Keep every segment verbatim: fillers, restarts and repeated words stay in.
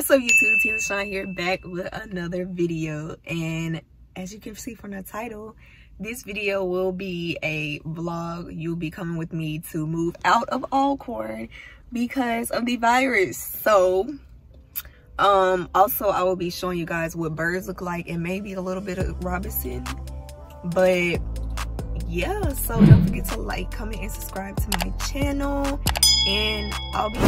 What's up, YouTube? Tina Shine here, back with another video. And as you can see from the title, this video will be a vlog. You'll be coming with me to move out of Alcorn because of the virus. So um also I will be showing you guys what Burrus look like and maybe a little bit of Robinson. But yeah, so don't forget to like, comment, and subscribe to my channel, and I'll be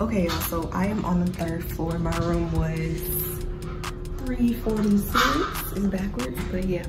okay, so I am on the third floor. My room was three forty-six. It's backwards, but yeah.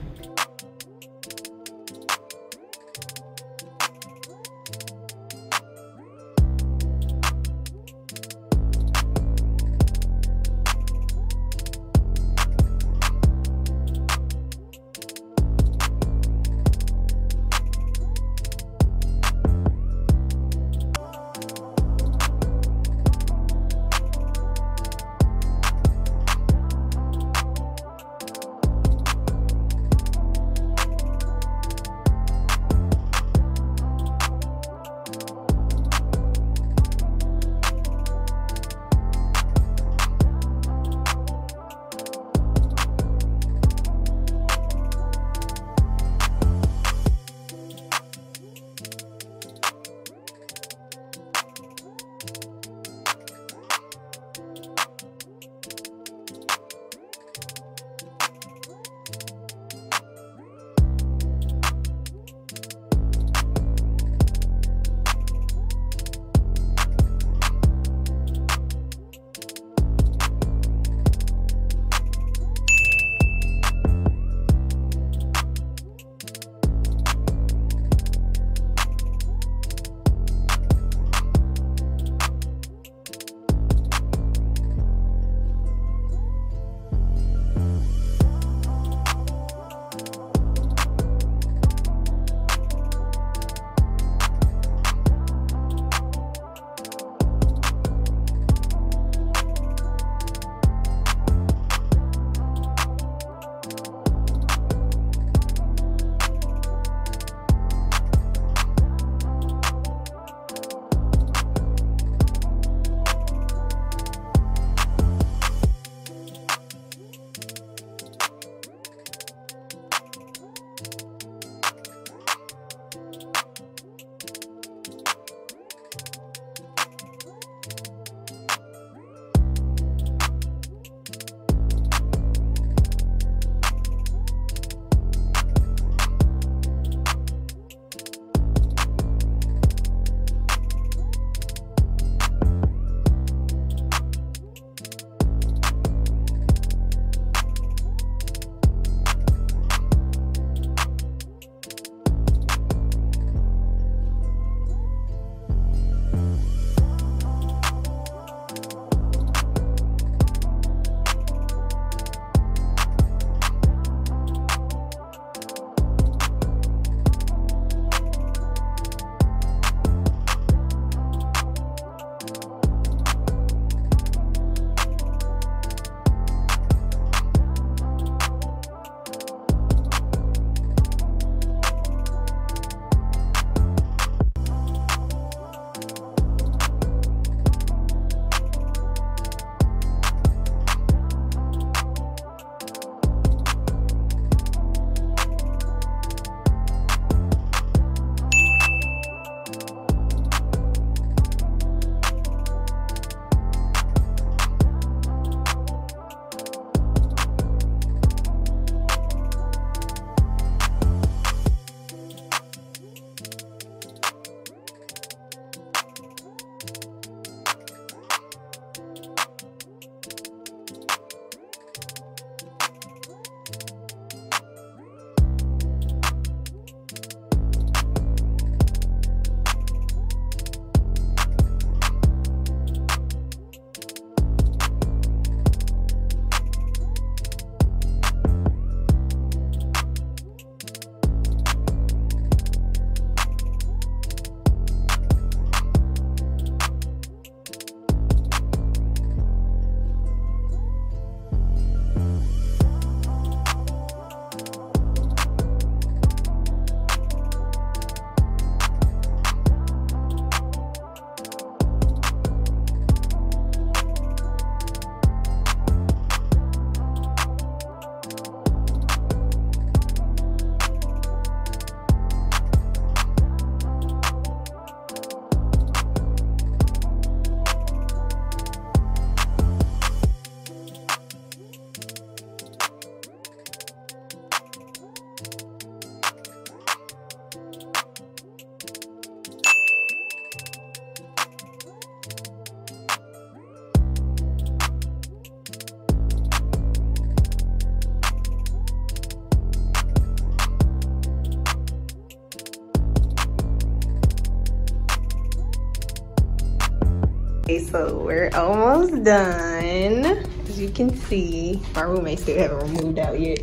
Okay, so we're almost done. As you can see, my roommates still haven't moved out yet,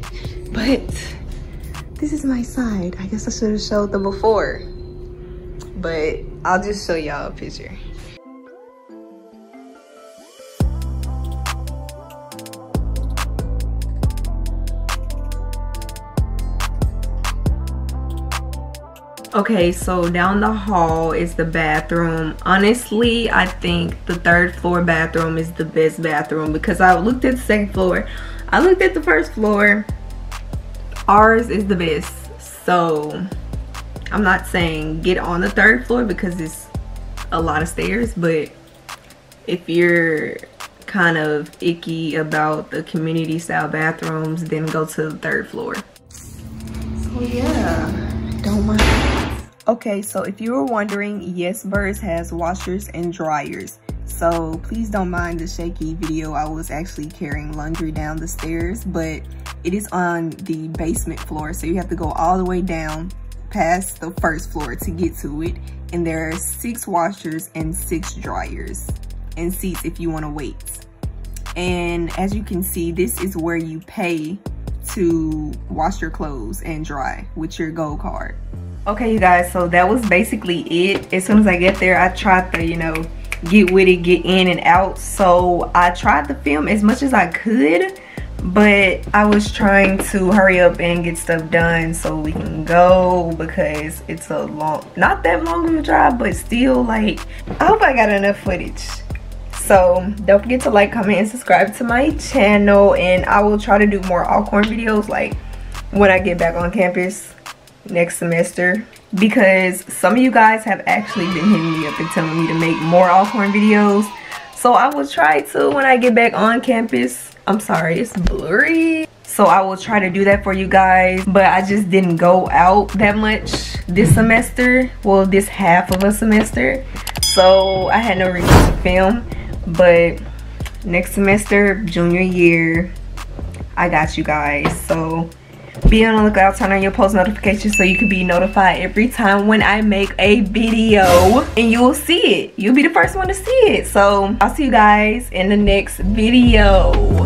but this is my side. I guess I should have showed them before, but I'll just show y'all a picture. Okay, so down the hall is the bathroom. Honestly, I think the third floor bathroom is the best bathroom because I looked at the second floor. I looked at the first floor. Ours is the best. So I'm not saying get on the third floor because it's a lot of stairs, but if you're kind of icky about the community style bathrooms, then go to the third floor. So yeah, don't mind. Okay, so if you were wondering, yes, Burrus has washers and dryers. So please don't mind the shaky video. I was actually carrying laundry down the stairs, but it is on the basement floor. So you have to go all the way down past the first floor to get to it. And there are six washers and six dryers and seats if you want to wait. And as you can see, this is where you pay to wash your clothes and dry with your gold card. Okay, you guys, so that was basically it. As soon as I get there, I tried to, you know, get with it, get in and out. So I tried to film as much as I could, but I was trying to hurry up and get stuff done so we can go because it's a long, not that long of a drive, but still, like, I hope I got enough footage. So don't forget to like, comment, and subscribe to my channel, and I will try to do more Alcorn videos, like, when I get back on campus next semester, because some of you guys have actually been hitting me up and telling me to make more Alcorn videos. So I will try to when I get back on campus. I'm sorry, it's blurry. So I will try to do that for you guys, but I just didn't go out that much this semester. Well, this half of a semester. So I had no reason to film, but next semester, junior year, I got you guys. So be on the lookout, turn on your post notifications so you can be notified every time when I make a video, and you'll see it. You'll be the first one to see it. So I'll see you guys in the next video.